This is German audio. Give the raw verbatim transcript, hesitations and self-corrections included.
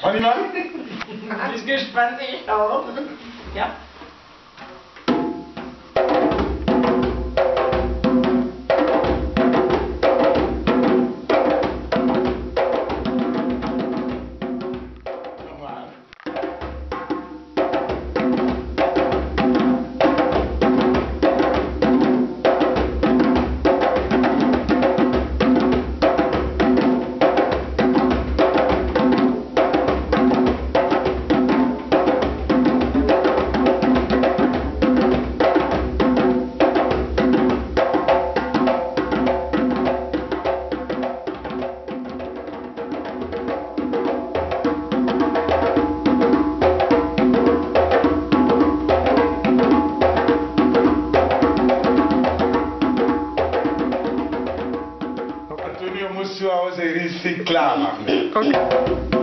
Mach ich mal? Alles gespannt, ich auch. Ja. Muss zu Hause richtig klar machen. Okay.